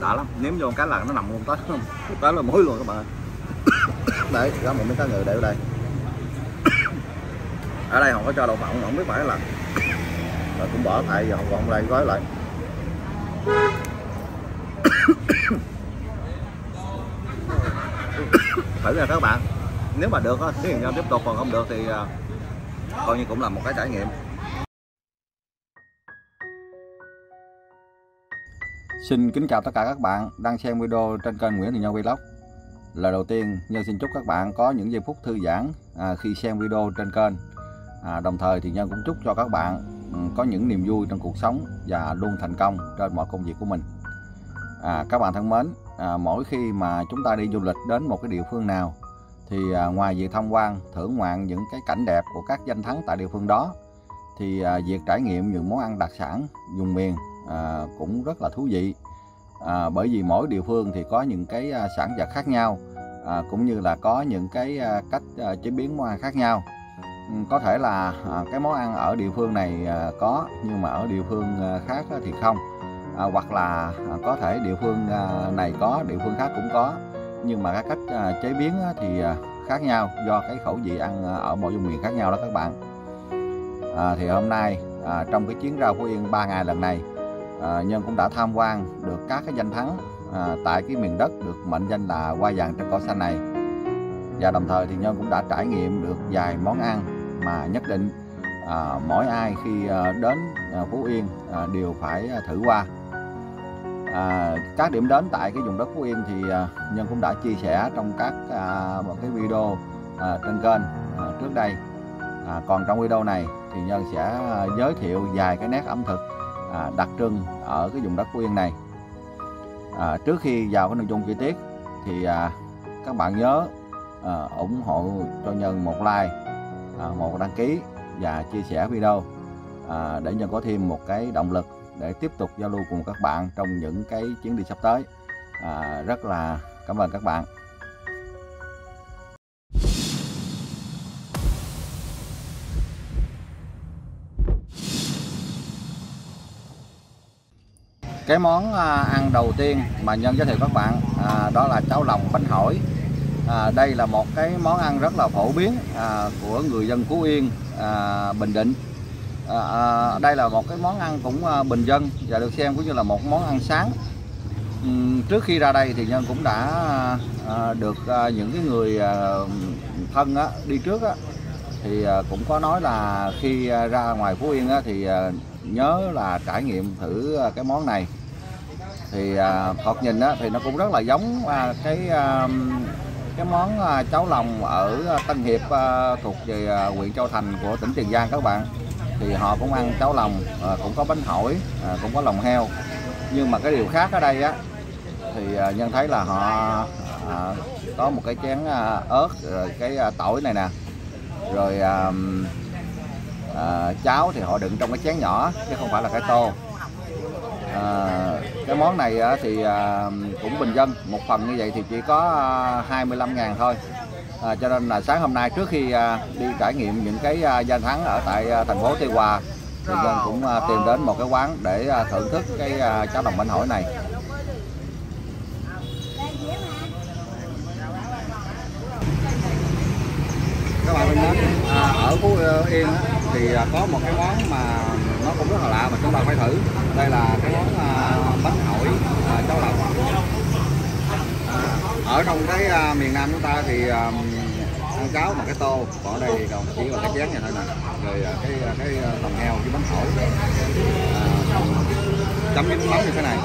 đã lắm, ném vô cái là nó nằm luôn tới không, tới là muối luôn các bạn ơi. Đấy, đó một miếng cá ngừ để ở đây. Ở đây họ có cho đậu phộng, không biết phải là rồi cũng bỏ tại giờ còn đây gói lại. Thử nha các bạn, nếu mà được thì tiếp tục, còn không được thì coi như cũng là một cái trải nghiệm. Xin kính chào tất cả các bạn đang xem video trên kênh Nguyễn Thành Nhơn Vlog. Lời đầu tiên, Nhân xin chúc các bạn có những giây phút thư giãn khi xem video trên kênh. Đồng thời thì Nhân cũng chúc cho các bạn có những niềm vui trong cuộc sống và luôn thành công trên mọi công việc của mình. Các bạn thân mến, mỗi khi mà chúng ta đi du lịch đến một cái địa phương nào thì ngoài việc tham quan, thưởng ngoạn những cái cảnh đẹp của các danh thắng tại địa phương đó thì việc trải nghiệm những món ăn đặc sản vùng miền cũng rất là thú vị, bởi vì mỗi địa phương thì có những cái sản vật khác nhau, cũng như là có những cái cách chế biến món ăn khác nhau. Có thể là cái món ăn ở địa phương này có, nhưng mà ở địa phương khác thì không, hoặc là có thể địa phương này có, địa phương khác cũng có, nhưng mà các cách chế biến thì khác nhau do cái khẩu vị ăn ở mỗi vùng miền khác nhau đó các bạn. Thì hôm nay trong cái chuyến ra Phú Yên 3 ngày lần này, Nhân cũng đã tham quan được các cái danh thắng tại cái miền đất được mệnh danh là hoa vàng trên cỏ xanh này, và đồng thời thì Nhân cũng đã trải nghiệm được vài món ăn mà nhất định mỗi ai khi đến Phú Yên đều phải thử qua. Các điểm đến tại cái vùng đất Phú Yên thì Nhân cũng đã chia sẻ trong các một cái video trên kênh trước đây. Còn trong video này thì Nhân sẽ giới thiệu vài cái nét ẩm thực đặc trưng ở cái vùng đất Phú Yên này. Trước khi vào cái nội dung chi tiết thì các bạn nhớ ủng hộ cho Nhân một like, một đăng ký và chia sẻ video để Nhân có thêm một cái động lực để tiếp tục giao lưu cùng các bạn trong những cái chuyến đi sắp tới. Rất là cảm ơn các bạn. Cái món ăn đầu tiên mà Nhân giới thiệu các bạn đó là cháo lòng bánh hỏi. Đây là một cái món ăn rất là phổ biến của người dân Phú Yên, Bình Định. Đây là một cái món ăn cũng bình dân và được xem cũng như là một món ăn sáng. Trước khi ra đây thì Nhân cũng đã được những cái người thân đi trước thì cũng có nói là khi ra ngoài Phú Yên thì nhớ là trải nghiệm thử cái món này. Thì thoạt nhìn thì nó cũng rất là giống cái món cháo lòng ở Tân Hiệp thuộc về huyện Châu Thành của tỉnh Tiền Giang các bạn. Thì họ cũng ăn cháo lòng, cũng có bánh hỏi, cũng có lòng heo. Nhưng mà cái điều khác ở đây thì Nhân thấy là họ có một cái chén ớt, cái tỏi này nè. Rồi cháo thì họ đựng trong cái chén nhỏ chứ không phải là cái tô. Cái món này thì cũng bình dân, một phần như vậy thì chỉ có 25.000 thôi. Cho nên là sáng hôm nay trước khi đi trải nghiệm những cái danh thắng ở tại thành phố Tuy Hòa thì Nhân cũng tìm đến một cái quán để thưởng thức cái cháo lòng bánh hỏi này. Các bạn mình đến ở Phú Yên thì có một cái món mà nó cũng rất là lạ mà chúng ta phải thử. Đây là cái món bánh hỏi cháo lòng. Ở trong cái miền Nam chúng ta thì ăn cháo mà cái tô, còn ở đây thì còn chỉ là cái chén này thôi nè. Rồi cái lòng heo với bánh hổ chấm với nước mắm như thế này.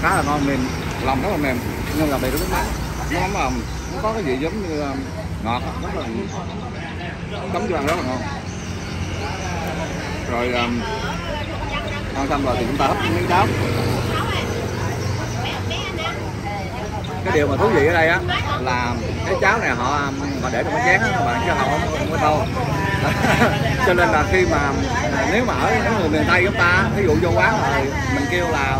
Khá là ngon, mềm, lòng rất là mềm nhưng là bị nước mắm. Nước mắm là nó có cái vị giống như ngọt, rất là chấm cho ăn rất là ngon. Rồi ăn xong rồi thì chúng ta hấp miếng cháo. Cái điều mà thú vị ở đây là cái cháo này họ để trong cái chén các bạn, chứ họ không có tô. Cho nên là khi mà nếu mà ở những người miền Tây chúng ta, ví dụ vô quán rồi mình kêu là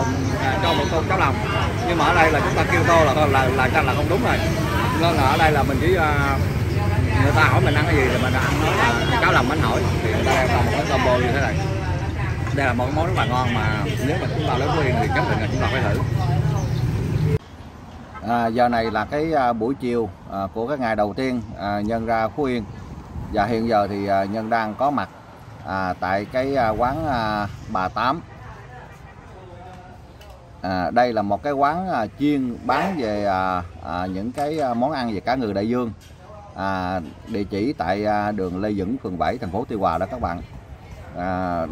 cho một tô cháo lòng, nhưng mà ở đây là chúng ta kêu tô là không đúng rồi. Nên là ở đây là mình chỉ người ta hỏi mình ăn cái gì thì mình ăn nó cáo lòng bánh hỏi. Thì người ta làm một cái combo như thế này. Đây là một món rất là ngon mà nếu mà chúng ta đến Phú Yên thì chắc định là chúng ta phải thử. Giờ này là cái buổi chiều của cái ngày đầu tiên Nhân ra Phú Yên. Và hiện giờ thì Nhân đang có mặt tại cái quán Bà Tám. Đây là một cái quán chuyên bán về những cái món ăn về cá ngừ đại dương. Địa chỉ tại đường Lê Duẩn, phường 7, thành phố Tuy Hòa đó các bạn.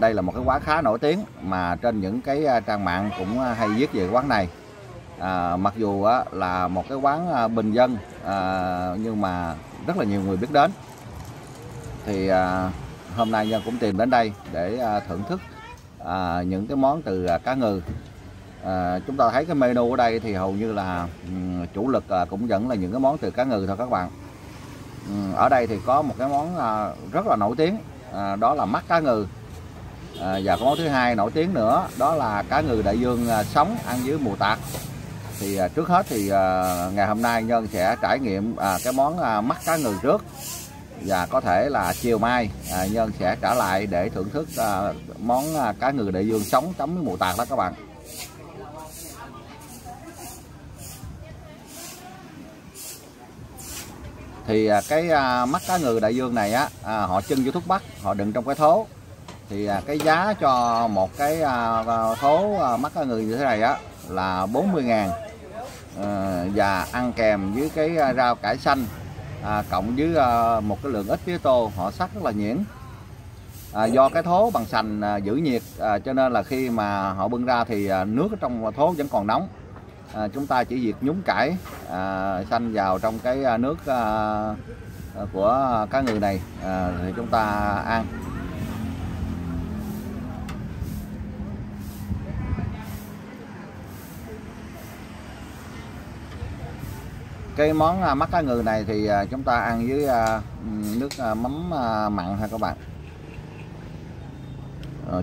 Đây là một cái quán khá nổi tiếng mà trên những cái trang mạng cũng hay viết về quán này. Mặc dù là một cái quán bình dân nhưng mà rất là nhiều người biết đến. Thì hôm nay Nhân cũng tìm đến đây để thưởng thức những cái món từ cá ngừ. Chúng ta thấy cái menu ở đây thì hầu như là chủ lực cũng vẫn là những cái món từ cá ngừ thôi các bạn. Ở đây thì có một cái món rất là nổi tiếng, đó là mắt cá ngừ. Và có món thứ hai nổi tiếng nữa, đó là cá ngừ đại dương sống ăn với mù tạt. Thì trước hết thì ngày hôm nay Nhân sẽ trải nghiệm cái món mắt cá ngừ trước. Và có thể là chiều mai Nhân sẽ trở lại để thưởng thức món cá ngừ đại dương sống chấm với mù tạt đó các bạn. Thì cái mắt cá ngừ đại dương này á, họ chưng vô thuốc bắc, họ đựng trong cái thố. Thì cái giá cho một cái thố mắt cá ngừ như thế này á là 40.000. Và ăn kèm với cái rau cải xanh cộng với một cái lượng ít tía tô, họ sắc rất là nhuyễn. Do cái thố bằng sành giữ nhiệt cho nên là khi mà họ bưng ra thì nước ở trong thố vẫn còn nóng. Chúng ta chỉ việc nhúng cải xanh vào trong cái nước của cá ngừ này thì chúng ta ăn. Cái món mắt cá ngừ này thì chúng ta ăn với nước mắm mặn ha các bạn.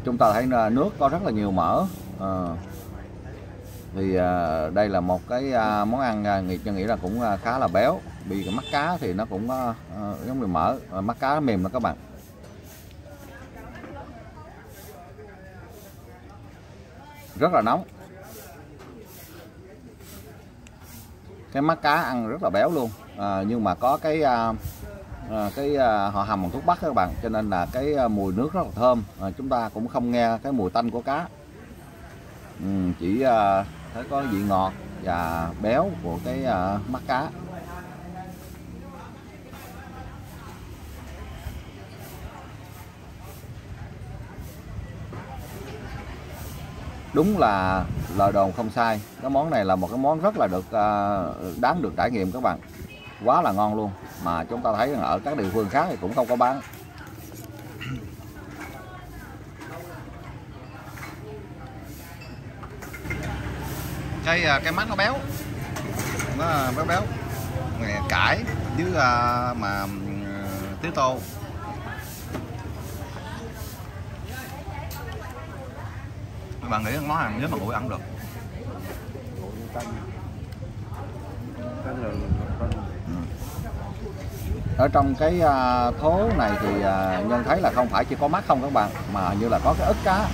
Chúng ta thấy nước có rất là nhiều mỡ. Thì đây là một cái món ăn Nghiệp nghĩ là cũng khá là béo. Vì cái mắt cá thì nó cũng giống như mỡ, mắt cá mềm đó các bạn. Rất là nóng. Cái mắt cá ăn rất là béo luôn. Nhưng mà có cái họ hầm bằng thuốc bắc các bạn. Cho nên là cái mùi nước rất là thơm. Chúng ta cũng không nghe cái mùi tanh của cá. Chỉ thấy có vị ngọt và béo của cái mắt cá. Đúng là lời đồn không sai, cái món này là một cái món rất là đáng được trải nghiệm các bạn. Quá là ngon luôn, mà chúng ta thấy rằng ở các địa phương khác thì cũng không có bán. Cái mắt nó béo, béo cải với mà tía tô. Các bạn nghĩ món ăn nếu mà nguội ăn được. Ở trong cái thố này thì Nhân thấy là không phải chỉ có mắt không các bạn, mà như là có cái ức cá.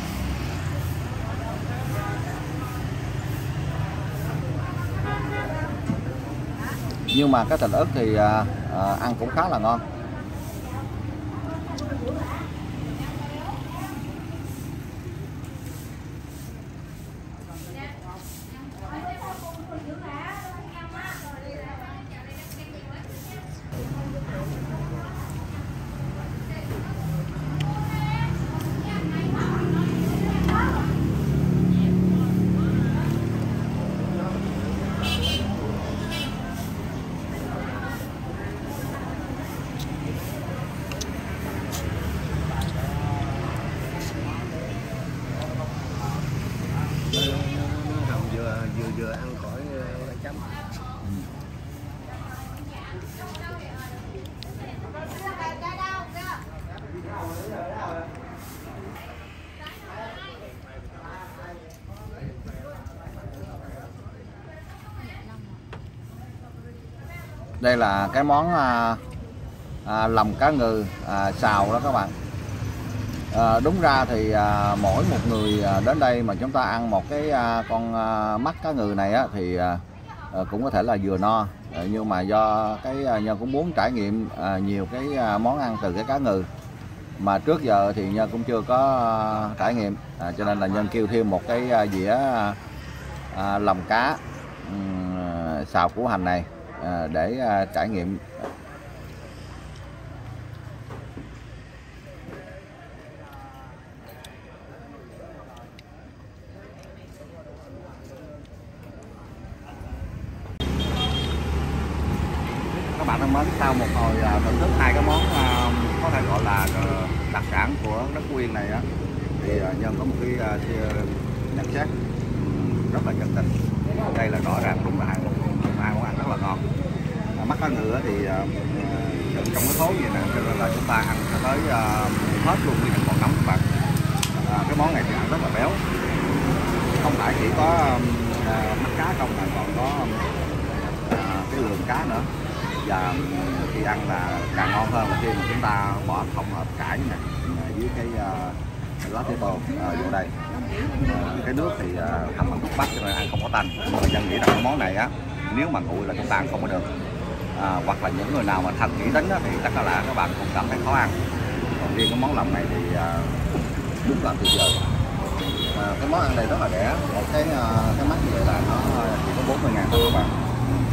Nhưng mà cái thịt ức thì ăn cũng khá là ngon. Vừa ăn khỏi chấm. Đây là cái món lòng cá ngừ xào đó các bạn. Đúng ra thì mỗi một người đến đây mà chúng ta ăn một cái con mắt cá ngừ này á, thì cũng có thể là vừa no, nhưng mà do cái Nhân cũng muốn trải nghiệm nhiều cái món ăn từ cái cá ngừ mà trước giờ thì Nhân cũng chưa có trải nghiệm, cho nên là Nhân kêu thêm một cái dĩa lòng cá xào củ hành này để trải nghiệm. Các bạn thân mến, sau một hồi thưởng thức hai cái món có thể gọi là đặc sản của đất Phú Yên này á, thì Nhân có một cái nhận xét rất là chân tình. Đây là rõ ràng đúng là hai món ăn rất là ngon. Mắt cá ngừ thì đựng trong cái thố như này cho nên là chúng ta ăn cho tới hết luôn nguyên còn nóng các bạn. Cái món này thì ăn rất là béo, không phải chỉ có mắt cá không mà còn có cái lượng cá nữa. Và khi ăn là càng ngon hơn là khi mà chúng ta bỏ không hợp cải này dưới cái lá tế bào vô đây. Cái nước thì thấm bằng thuốc bắc cho nên ăn không có tanh. Mà Nhân nghĩ là cái món này á, nếu mà nguội là chúng ta ăn không có được. Hoặc là những người nào mà thanh kỹ tính á, thì chắc là các bạn cũng cảm thấy khó ăn. Còn riêng cái món lòng này thì đúng là tuyệt vời. Cái món ăn này rất là rẻ, một cái mắt như vậy là nó chỉ có 40.000 thôi các bạn.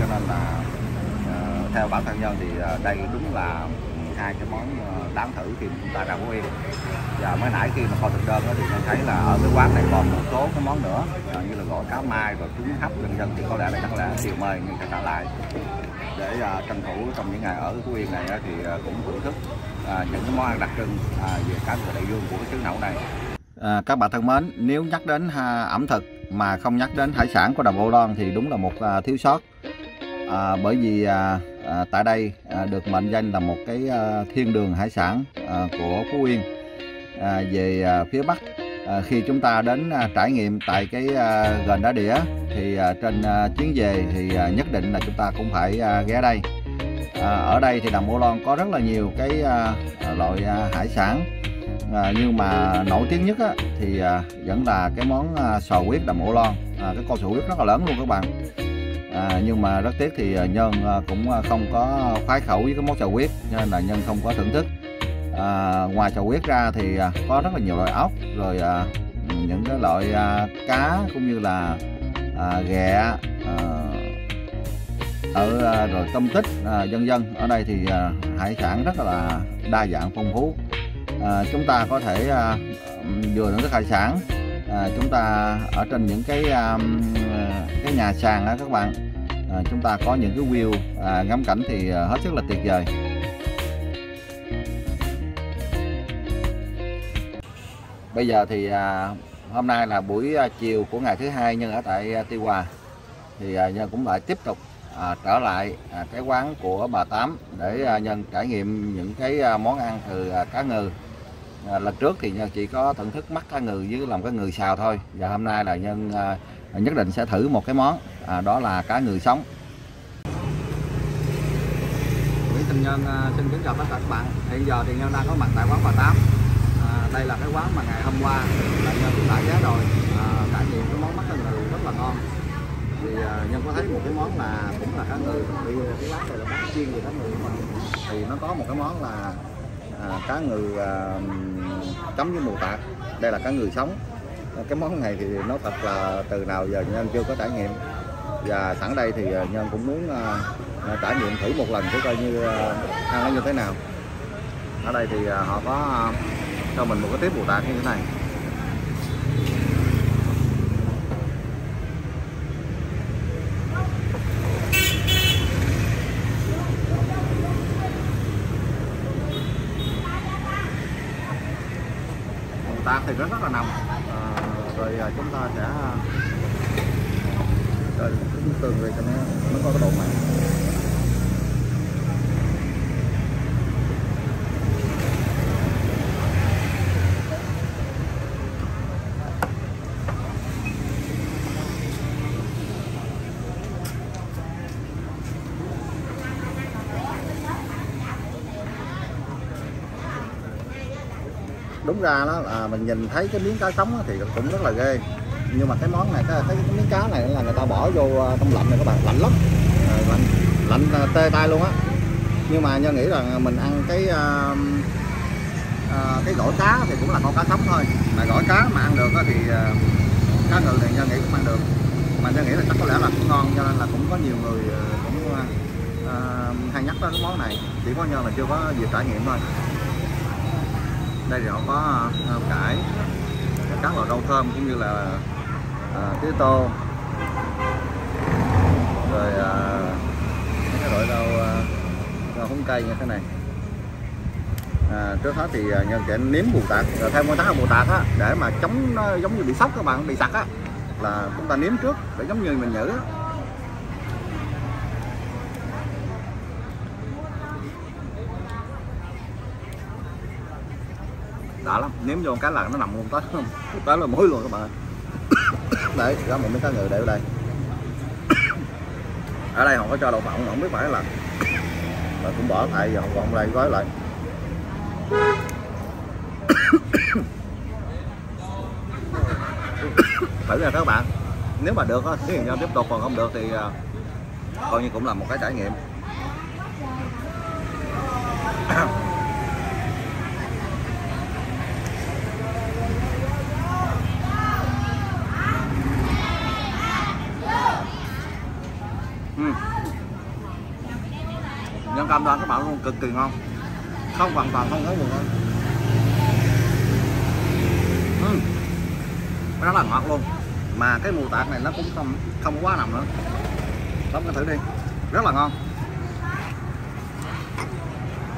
Cho nên là theo bản thân Nhân thì đây đúng là hai cái món đáng thử khi chúng ta ra Phú Yên. Và mới nãy khi mà kho thực đơn thì mình thấy là ở cái quán này còn một số cái món nữa như là gọi cá mai rồi trứng hấp vân vân, thì có lẽ là chắc là chiều mời mình sẽ trả lại để tranh thủ trong những ngày ở Phú Yên này thì cũng thưởng thức những cái món ăn đặc trưng về cá ngừ đại dương của cái xứ Nậu này. Các bạn thân mến, nếu nhắc đến ẩm thực mà không nhắc đến hải sản của Đầm Ô Loan thì đúng là một thiếu sót. Bởi vì tại đây được mệnh danh là một cái thiên đường hải sản của Phú Yên. Về phía Bắc, khi chúng ta đến trải nghiệm tại cái gành đá đĩa thì trên chuyến về thì nhất định là chúng ta cũng phải ghé đây. Ở đây thì Đầm Ô Loan có rất là nhiều cái loại hải sản, nhưng mà nổi tiếng nhất thì vẫn là cái món sò huyết Đầm Ô Loan. Cái con sò huyết rất là lớn luôn các bạn. Nhưng mà rất tiếc thì Nhân cũng không có khoái khẩu với cái món sò huyết nên là Nhân không có thưởng thức. Ngoài sò huyết ra thì có rất là nhiều loại ốc, rồi những cái loại cá cũng như là ghẹ rồi tôm tích vân vân. Ở đây thì hải sản rất là đa dạng phong phú. Chúng ta có thể vừa thưởng thức hải sản, chúng ta ở trên những cái nhà sàn đó các bạn, chúng ta có những cái view ngắm cảnh thì hết sức là tuyệt vời. Bây giờ thì hôm nay là buổi chiều của ngày thứ hai, nhưng ở tại Tuy Hòa thì Nhân cũng lại tiếp tục trở lại cái quán của bà Tám để Nhân trải nghiệm những cái món ăn từ cá ngừ. Lần trước thì Nhân chỉ có thưởng thức mắt cá ngừ với lòng cá ngừ xào thôi, và hôm nay là Nhân nhất định sẽ thử một cái món, đó là cá ngừ sống. Nguyễn Thành Nhơn xin kính chào tất cả các bạn. Hiện giờ thì Nhân đang có mặt tại quán bà Tám. Đây là cái quán mà ngày hôm qua là Nhân cũng đã ghé rồi, trải nghiệm cái món mắt cá ngừ rất là ngon. Thì Nhân có thấy một cái món là cũng là cá ngừ, bị cái lát này là bát chiên gì đó mà. Thì nó có một cái món là cá ngừ chấm với mù tạt, đây là cá ngừ sống. Cái món này thì nó thật là từ nào giờ Nhân chưa có trải nghiệm, và sẵn đây thì Nhân cũng muốn trải nghiệm thử một lần để coi như ăn nó như thế nào. Ở đây thì họ có cho mình một cái tiếp mù tạt như thế này. Thì nó rất là nồng, rồi chúng ta sẽ rồi cái tường về cho nó có cái độ mặn. đúng ra đó là mình nhìn thấy cái miếng cá sống thì cũng rất là ghê, nhưng mà cái món này cái miếng cá này là người ta bỏ vô trong lạnh này các bạn, lạnh lắm, lạnh tê tay luôn á. Nhưng mà Nhân nghĩ rằng mình ăn cái gỏi cá thì cũng là con cá sống thôi, mà gỏi cá mà ăn được thì cá ngừ thì Nhân nghĩ cũng ăn được, mà Nhân nghĩ là chắc có lẽ là cũng ngon, cho nên là cũng có nhiều người cũng hay nhắc tới cái món này, chỉ có Nhân là chưa có dịp trải nghiệm thôi. Đây thì họ có cải, các loại rau thơm cũng như là tía tô, rồi các loại rau húng cây như thế này. Trước hết thì Nhân sẽ nếm mù tạt, theo nguyên tắc là mù tạt á, để mà chống nó giống như bị sốc các bạn, bị sặc á, là chúng ta nếm trước để giống như mình nhử á. Đã lắm, nếm vô cái là nó nằm luôn tới là muối luôn các bạn. Đấy, ra một miếng cá ngừ để ở đây. Ở đây họ có cho đậu phộng, không biết phải là rồi cũng bỏ tại giờ còn đây gói lại. Thử nha các bạn, nếu mà được thì Nhân tiếp tục, còn không được thì coi như cũng là một cái trải nghiệm. Nhân cam đoan các bạn luôn, cực kỳ ngon, không hoàn toàn không có mùi ngon, rất là ngọt luôn, mà cái mù tạt này nó cũng không quá nằm nữa. Tóm cái thử đi, rất là ngon.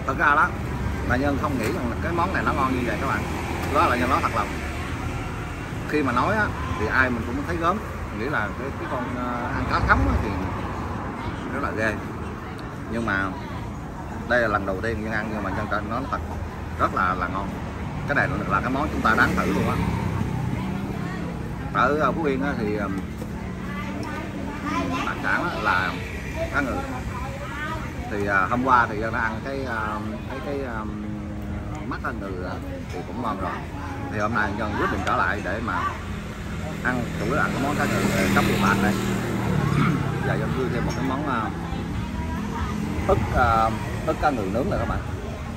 Thật ra đó là Nhân không nghĩ rằng cái món này nó ngon như vậy các bạn, đó là Nhân nói thật lòng. Khi mà nói á, thì ai mình cũng thấy gớm, nghĩ là cái con ăn cá thấm thì rất là ghê, nhưng mà đây là lần đầu tiên Nhân ăn, nhưng mà Nhân nó thật rất là ngon. Cái này là cái món chúng ta đáng thử luôn á. Ở Phú Yên thì đặc sản là cá ngừ, thì hôm qua thì Nhân đã ăn cái mắt cá ngừ thì cũng ngon rồi, thì hôm nay Nhân quyết định trở lại để mà ăn, chủ yếu ăn cái món cá ngừ chấm bột bạc này. Giờ Nhân đưa thêm một cái món ức cá ngừ nướng này các bạn.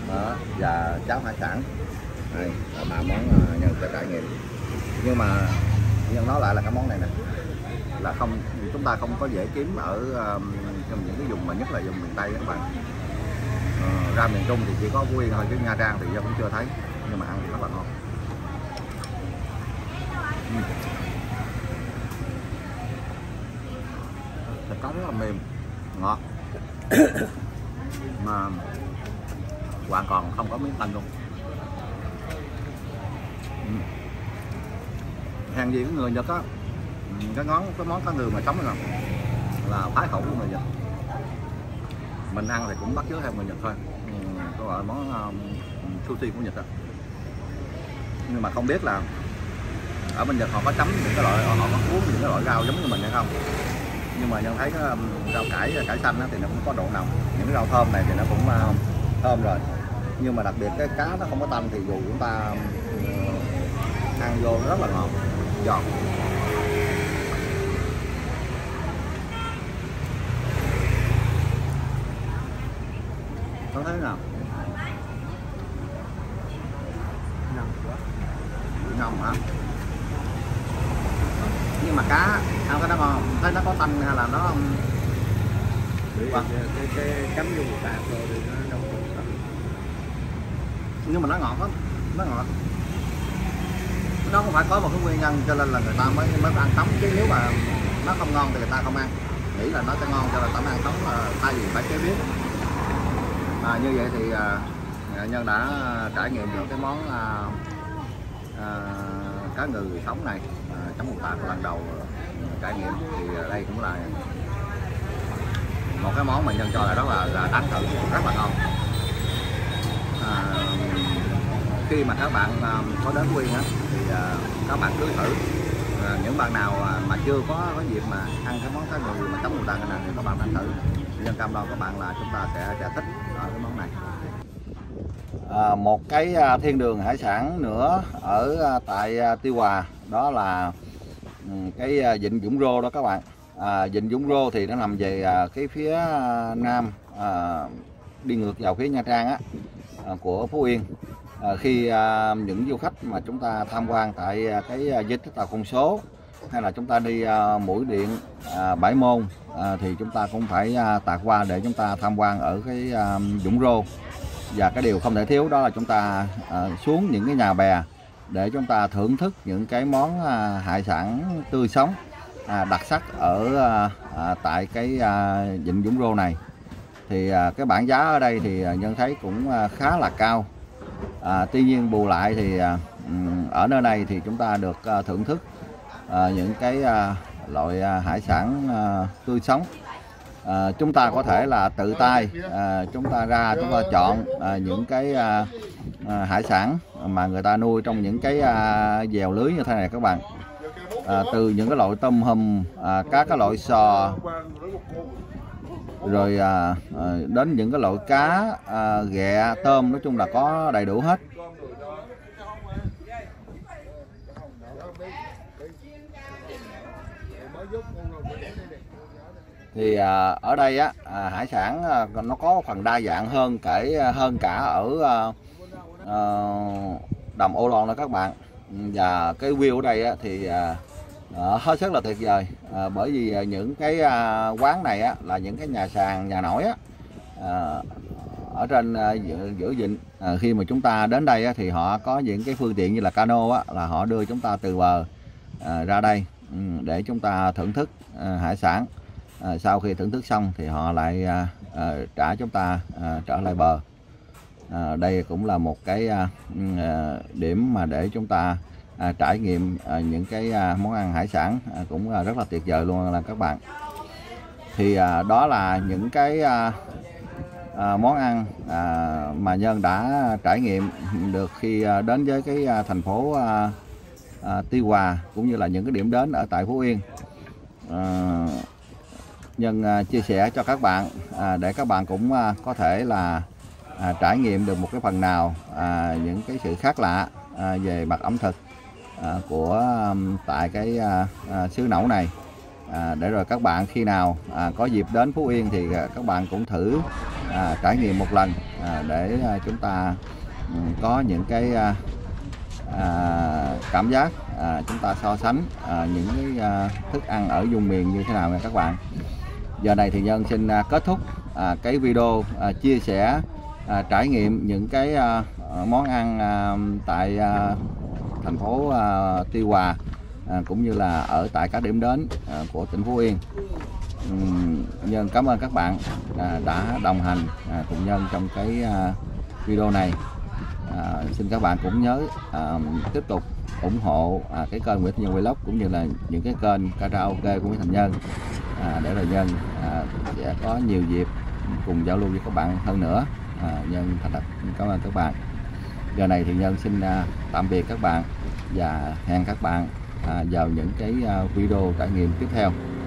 Đó, và cháo hải sản. Đây là ba món Nhân sẽ trải nghiệm. Nhưng mà Nhân nói lại là cái món này nè là không, chúng ta không có dễ kiếm ở trong những cái vùng mà nhất là vùng miền Tây các bạn. Ra miền Trung thì chỉ có Phú Yên thôi, chứ Nha Trang thì Nhân cũng chưa thấy, nhưng mà ăn thì rất là ngon. Thịt cá rất là mềm, ngọt, mà hoàn toàn không có miếng tanh luôn. Hàng gì của người Nhật á, cái món cá ngừ mà sống này là thái khẩu của người Nhật. Mình ăn thì cũng bắt chước theo người Nhật thôi, có gọi món sushi của Nhật á. Nhưng mà không biết là ở bên Nhật họ có chấm những cái loại, họ có cuốn những cái loại rau giống như mình hay không, nhưng mà Nhân thấy cái rau cải xanh thì nó cũng có độ nồng, những cái rau thơm này thì nó cũng thơm rồi, nhưng mà đặc biệt cái cá nó không có tanh, thì dù chúng ta ăn vô rất là ngọt, giòn. Có thấy nào? Nồng hả? Nhưng mà cá ăn cái đó ngon, thấy nó có tanh hay là nó cái cắm vô một tạt rồi thì nó đâu có tanh. Nhưng mà nó ngọt lắm, nó ngọt. Nó không phải có một cái nguyên nhân cho nên là người ta mới ăn sống, chứ nếu mà nó không ngon thì người ta không ăn, nghĩ là nó sẽ ngon cho nên ta ăn sống, là thay vì phải chế biến. Mà như vậy thì Nhân đã trải nghiệm được cái món cá ngừ sống này chấm bột tạt lần đầu trải nghiệm, thì đây cũng là một cái món mà Nhân cho là rất là đáng thử, rất là ngon. Khi mà các bạn có đến Phú Yên thì các bạn cứ thử, những bạn nào mà chưa có dịp mà ăn cái món cá ngừ mà chấm bột tạt này thì các bạn nên thử. Nhân cam đoan các bạn là chúng ta sẽ thích ở cái món này. một cái thiên đường hải sản nữa ở tại Tuy Hòa, đó là cái vịnh Vũng Rô đó các bạn. Vịnh Vũng Rô thì nó nằm về cái phía nam, đi ngược vào phía Nha Trang á, của Phú Yên. Khi những du khách mà chúng ta tham quan tại cái vịnh tàu không số, hay là chúng ta đi Mũi Điện, Bãi Môn, thì chúng ta cũng phải tạt qua để chúng ta tham quan ở cái Vũng Rô. Và cái điều không thể thiếu đó là chúng ta xuống những cái nhà bè để chúng ta thưởng thức những cái món hải sản tươi sống đặc sắc ở tại cái vịnh Vũng Rô này. Thì cái bảng giá ở đây thì Nhân thấy cũng khá là cao. Tuy nhiên bù lại thì ở nơi này thì chúng ta được thưởng thức những cái loại hải sản tươi sống. Chúng ta có thể là tự tay chúng ta ra chúng ta chọn những cái hải sản mà người ta nuôi trong những cái dèo lưới như thế này các bạn. Từ những cái loại tôm hùm, các cái loại sò, rồi đến những cái loại cá, ghẹ, tôm, nói chung là có đầy đủ hết. Thì ở đây á, hải sản nó có phần đa dạng hơn hơn cả ở đầm Ô Loan đó các bạn. Và cái view ở đây á, thì hết sức là tuyệt vời, bởi vì những cái quán này á, là những cái nhà sàn, nhà nổi á, ở trên giữa vịnh. Khi mà chúng ta đến đây á, thì họ có những cái phương tiện như là cano á, là họ đưa chúng ta từ bờ ra đây để chúng ta thưởng thức hải sản. Sau khi thưởng thức xong thì họ lại trả chúng ta trở lại bờ. Đây cũng là một cái điểm mà để chúng ta trải nghiệm những cái món ăn hải sản cũng rất là tuyệt vời luôn là các bạn. Thì đó là những cái món ăn mà Nhân đã trải nghiệm được khi đến với cái thành phố Tuy Hòa, cũng như là những cái điểm đến ở tại Phú Yên. Nhân chia sẻ cho các bạn để các bạn cũng có thể là trải nghiệm được một cái phần nào những cái sự khác lạ về mặt ẩm thực của tại cái xứ Nẩu này, để rồi các bạn khi nào có dịp đến Phú Yên thì các bạn cũng thử trải nghiệm một lần để chúng ta có những cái cảm giác chúng ta so sánh những cái thức ăn ở vùng miền như thế nào nha các bạn. Giờ này thì Nhân xin kết thúc cái video chia sẻ trải nghiệm những cái món ăn tại thành phố Tuy Hòa, cũng như là ở tại các điểm đến của tỉnh Phú Yên. Nhân cảm ơn các bạn đã đồng hành cùng Nhân trong cái video này. Xin các bạn cũng nhớ tiếp tục ủng hộ cái kênh Nguyễn Thành Nhơn Vlog, cũng như là những cái kênh karaoke của Nguyễn Thành Nhơn, để rồi Nhân sẽ có nhiều dịp cùng giao lưu với các bạn hơn nữa. Nhân thật cảm ơn các bạn. Giờ này thì Nhân xin tạm biệt các bạn và hẹn các bạn vào những cái video trải nghiệm tiếp theo.